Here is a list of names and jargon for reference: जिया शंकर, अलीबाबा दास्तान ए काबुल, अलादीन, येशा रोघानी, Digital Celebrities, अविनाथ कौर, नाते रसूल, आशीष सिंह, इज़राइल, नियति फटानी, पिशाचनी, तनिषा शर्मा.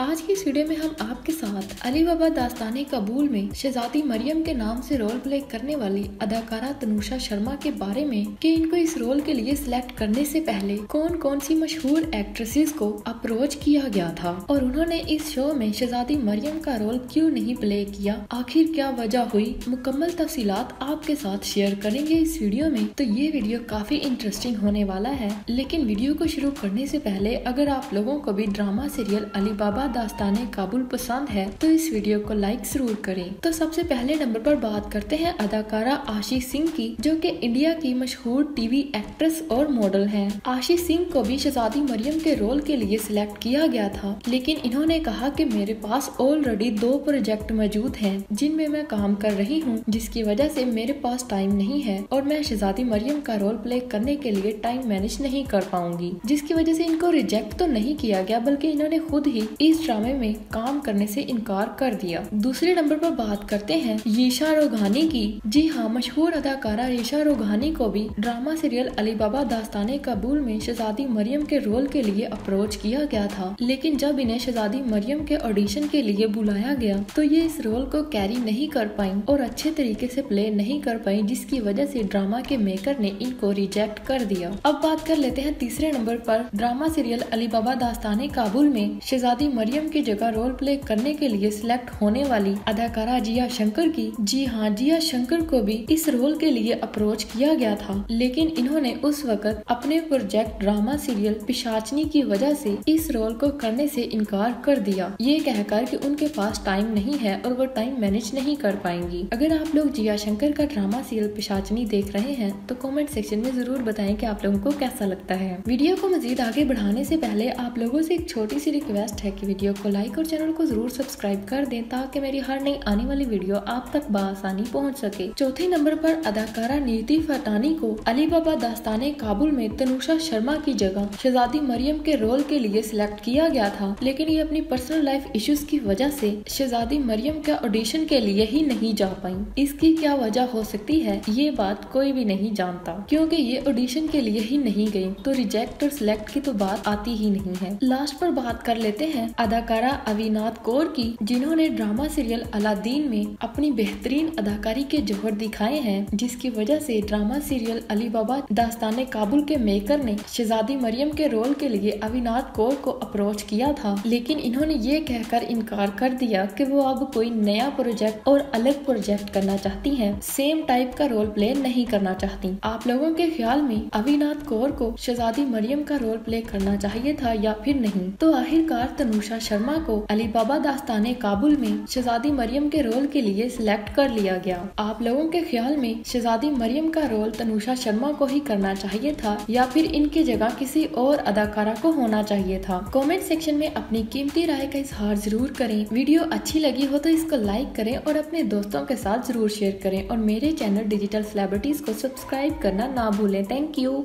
आज की वीडियो में हम आपके साथ अलीबाबा दास्तान ए काबुल में शहजादी मरियम के नाम से रोल प्ले करने वाली अदाकारा तनिषा शर्मा के बारे में कि इनको इस रोल के लिए सिलेक्ट करने से पहले कौन कौन सी मशहूर एक्ट्रेसेस को अप्रोच किया गया था और उन्होंने इस शो में शहजादी मरियम का रोल क्यों नहीं प्ले किया, आखिर क्या वजह हुई, मुकम्मल तफसीलात आपके साथ शेयर करेंगे इस वीडियो में। तो ये वीडियो काफी इंटरेस्टिंग होने वाला है, लेकिन वीडियो को शुरू करने से पहले अगर आप लोगों को भी ड्रामा सीरियल अलीबाबा दास्तान ए काबुल पसंद है तो इस वीडियो को लाइक जरूर करें। तो सबसे पहले नंबर पर बात करते हैं अदाकारा आशीष सिंह की, जो कि इंडिया की मशहूर टीवी एक्ट्रेस और मॉडल हैं। आशीष सिंह को भी शहजादी मरियम के रोल के लिए सिलेक्ट किया गया था, लेकिन इन्होंने कहा कि मेरे पास ऑलरेडी 2 प्रोजेक्ट मौजूद हैं जिनमें मैं काम कर रही हूँ, जिसकी वजह से मेरे पास टाइम नहीं है और मैं शहजादी मरियम का रोल प्ले करने के लिए टाइम मैनेज नहीं कर पाऊंगी, जिसकी वजह से इनको रिजेक्ट तो नहीं किया गया, बल्कि इन्होंने खुद ही इस ड्रामे में काम करने से इनकार कर दिया। दूसरे नंबर पर बात करते हैं येशा रोघानी की। जी हाँ, मशहूर अदाकारा येशा रोघानी को भी ड्रामा सीरियल अलीबाबा दास्तान ए काबुल में शहजादी मरियम के रोल के लिए अप्रोच किया गया था, लेकिन जब इन्हें शहजादी मरियम के ऑडिशन के लिए बुलाया गया तो ये इस रोल को कैरी नहीं कर पाई और अच्छे तरीके से प्ले नहीं कर पाई, जिसकी वजह से ड्रामा के मेकर ने इनको रिजेक्ट कर दिया। अब बात कर लेते हैं तीसरे नंबर पर ड्रामा सीरियल अलीबाबा दास्तान ए काबुल में शहजादी मरियम की जगह रोल प्ले करने के लिए सिलेक्ट होने वाली अदाकारा जिया शंकर की। जी हाँ, जिया शंकर को भी इस रोल के लिए अप्रोच किया गया था, लेकिन इन्होंने उस वक्त अपने प्रोजेक्ट ड्रामा सीरियल पिशाचनी की वजह से इस रोल को करने से इनकार कर दिया, ये कहकर कि उनके पास टाइम नहीं है और वो टाइम मैनेज नहीं कर पाएंगी। अगर आप लोग जिया शंकर का ड्रामा सीरियल पिशाचनी देख रहे हैं तो कॉमेंट सेक्शन में जरूर बताएं कि आप लोगों को कैसा लगता है। वीडियो को मजीद आगे बढ़ाने से पहले आप लोगों से एक छोटी सी रिक्वेस्ट है कि वीडियो को लाइक और चैनल को जरूर सब्सक्राइब कर दें ताकि मेरी हर नई आने वाली वीडियो आप तक बआसानी पहुंच सके। चौथे नंबर पर अदाकारा नियति फटानी को अलीबाबा दास्तान ए काबुल में तनिषा शर्मा की जगह शहजादी मरियम के रोल के लिए सिलेक्ट किया गया था, लेकिन ये अपनी पर्सनल लाइफ इश्यूज की वजह से शहजादी मरियम के ऑडिशन के लिए ही नहीं जा पाई। इसकी क्या वजह हो सकती है, ये बात कोई भी नहीं जानता, क्योंकि ये ऑडिशन के लिए ही नहीं गयी, तो रिजेक्ट और सिलेक्ट की तो बात आती ही नहीं है। लास्ट पर बात कर लेते हैं अदाकारा अविनाथ कौर की, जिन्होंने ड्रामा सीरियल अलादीन में अपनी बेहतरीन अदाकारी के जौहर दिखाए हैं, जिसकी वजह से ड्रामा सीरियल अलीबाबा दास्तान ए काबुल के मेकर ने शहजादी मरियम के रोल के लिए अविनाथ कौर को अप्रोच किया था, लेकिन इन्होंने ये कहकर इनकार कर दिया कि वो अब कोई नया प्रोजेक्ट और अलग प्रोजेक्ट करना चाहती है, सेम टाइप का रोल प्ले नहीं करना चाहती। आप लोगों के ख्याल में अविनाथ कौर को शहजादी मरियम का रोल प्ले करना चाहिए था या फिर नहीं? तो आखिरकार तनिषा शर्मा को अलीबाबा दास्तान ए काबुल में शहजादी मरियम के रोल के लिए सिलेक्ट कर लिया गया। आप लोगों के ख्याल में शहजादी मरियम का रोल तनिषा शर्मा को ही करना चाहिए था या फिर इनकी जगह किसी और अदाकारा को होना चाहिए था? कमेंट सेक्शन में अपनी कीमती राय का इजहार जरूर करें। वीडियो अच्छी लगी हो तो इसको लाइक करें और अपने दोस्तों के साथ जरूर शेयर करें और मेरे चैनल डिजिटल सेलिब्रिटीज को सब्सक्राइब करना ना भूलें। Thank you.